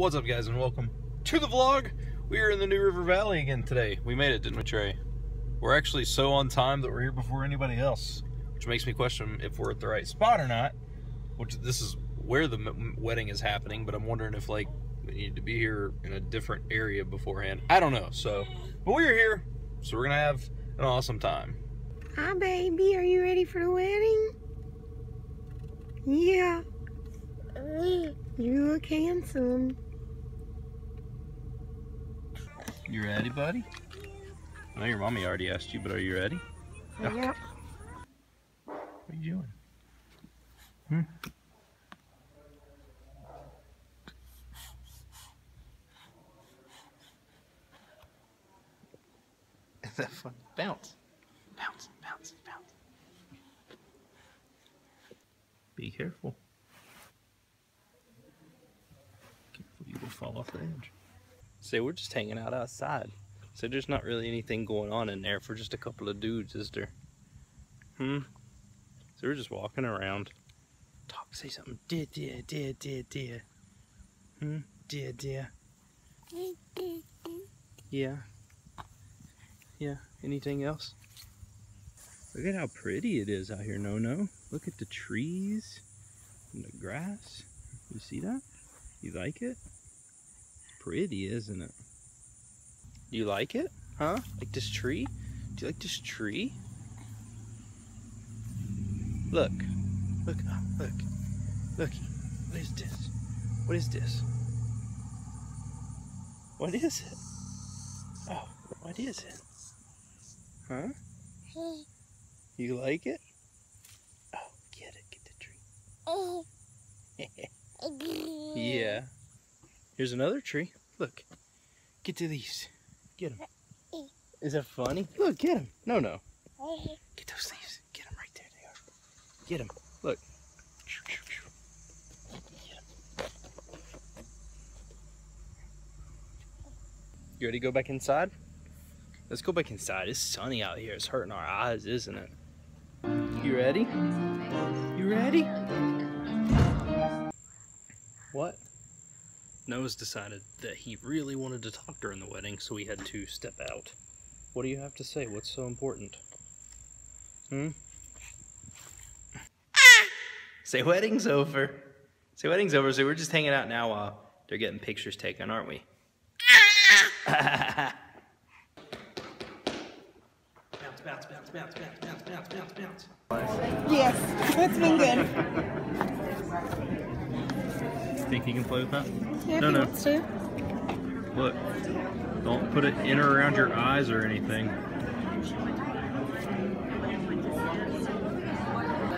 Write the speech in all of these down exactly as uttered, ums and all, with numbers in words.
What's up, guys, and welcome to the vlog. We are in the New River Valley again today. We made it, didn't we, Trey? We're actually so on time that we're here before anybody else, which makes me question if we're at the right spot or not, which this is where the m wedding is happening, but I'm wondering if, like, we need to be here in a different area beforehand. I don't know, so, but we're here, so we're gonna have an awesome time. Hi, baby. Are you ready for the wedding? Yeah. You look handsome. You ready, buddy? I know your mommy already asked you, but are you ready? Yep. Yeah. What are you doing? Hmm? Is that fun? Bounce. Bounce, bounce, bounce. Be careful. You will fall off the edge. So we're just hanging out outside. So there's not really anything going on in there for just a couple of dudes, is there? Hmm? So we're just walking around. Talk, say something. Dear, dear, dear, dear, dear. Hmm? Dear, dear. Yeah. Yeah. Anything else? Look at how pretty it is out here, No-No. Look at the trees and the grass. You see that? You like it? Pretty, isn't it? Do you like it? Huh? Like this tree? Do you like this tree? Look. Look. Oh, look. Looky. What is this? What is this? What is it? Oh, what is it? Huh? Hey. You like it? Oh, get it. Get the tree. Hey. Yeah. Here's another tree. Look. Get to these. Get them. Is that funny? Look, get them. No, no. Get those leaves. Get them right there. They are. Get them. Look. Get them. You ready to go back inside? Let's go back inside. It's sunny out here. It's hurting our eyes, isn't it? You ready? You ready? What? Noah's decided that he really wanted to talk during the wedding, so we had to step out. What do you have to say? What's so important? Hmm? Ah! Say wedding's over. Say wedding's over, so we're just hanging out now while they're getting pictures taken, aren't we? Ah! Bounce, bounce, bounce, bounce, bounce, bounce, bounce, bounce, bounce. Yes, that's been good. Think you can play with that? Yeah, no, no. Too. Look, don't put it in or around your eyes or anything.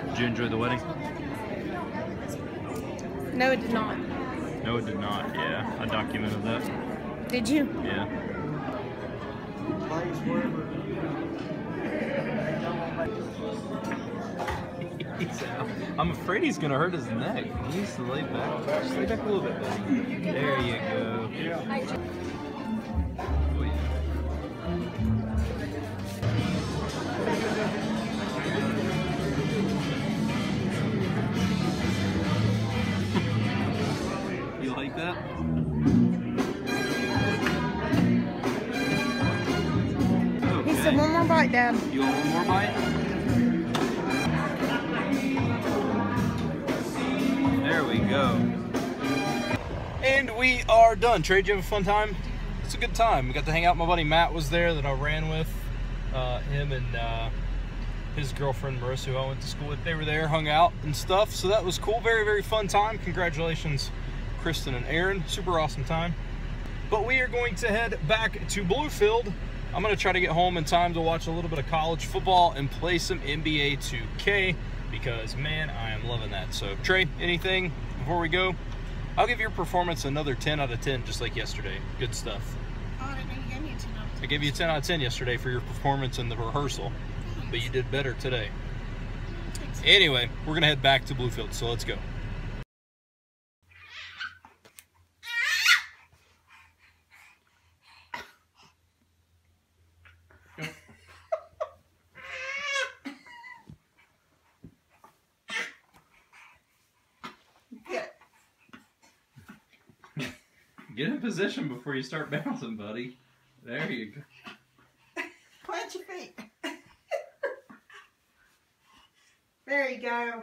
Did you enjoy the wedding? No, it did not. No, it did not. Yeah, I documented that. Did you? Yeah. I'm afraid he's gonna hurt his neck. He needs to lay back. Just lay back a little bit, buddy. There you go. Oh, yeah. You like that? Okay. He said one more bite, Dad. You want one more bite? Go. And we are done. Trey, did you have a fun time? It's a good time. We got to hang out. My buddy Matt was there that I ran with. Uh, him and uh, his girlfriend Marissa, who I went to school with, they were there, hung out and stuff. So that was cool. Very, very fun time. Congratulations, Kristen and Aaron. Super awesome time. But we are going to head back to Bluefield. I'm going to try to get home in time to watch a little bit of college football and play some N B A two K. Because, man, I am loving that. So, Trey, anything before we go? I'll give your performance another ten out of ten, just like yesterday. Good stuff. Oh, I didn't give you a ten out of ten. I gave you a ten out of ten yesterday for your performance in the rehearsal. Thanks. But you did better today. Thanks. Anyway, we're going to head back to Bluefield, so let's go. Get in position before you start bouncing, buddy. There you go. Plant your feet. There you go.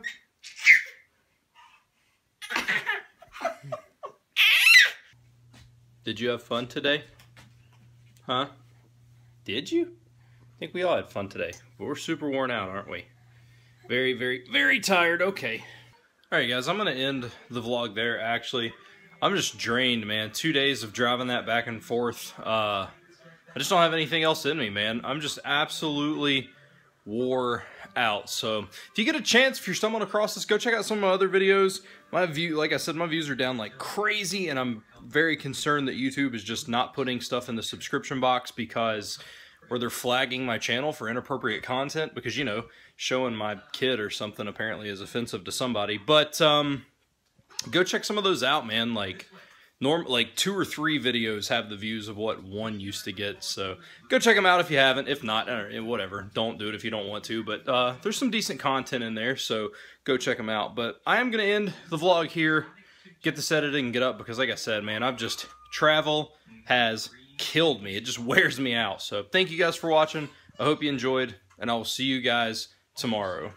Did you have fun today? Huh? Did you? I think we all had fun today, but we're super worn out, aren't we? Very, very, very tired. Okay. All right, guys, I'm going to end the vlog there, actually. I'm just drained, man. Two days of driving that back and forth. Uh, I just don't have anything else in me, man. I'm just absolutely wore out. So if you get a chance, if you're stumbling across this, go check out some of my other videos. My view, like I said, my views are down like crazy, and I'm very concerned that YouTube is just not putting stuff in the subscription box because, or they're flagging my channel for inappropriate content because, you know, showing my kid or something apparently is offensive to somebody. But, um... go check some of those out, man. Like, norm, like two or three videos have the views of what one used to get. So go check them out if you haven't. If not, whatever. Don't do it if you don't want to. But uh, there's some decent content in there, so go check them out. But I am going to end the vlog here. Get this edited and get up because, like I said, man, I've just... travel has killed me. It just wears me out. So thank you guys for watching. I hope you enjoyed, and I will see you guys tomorrow.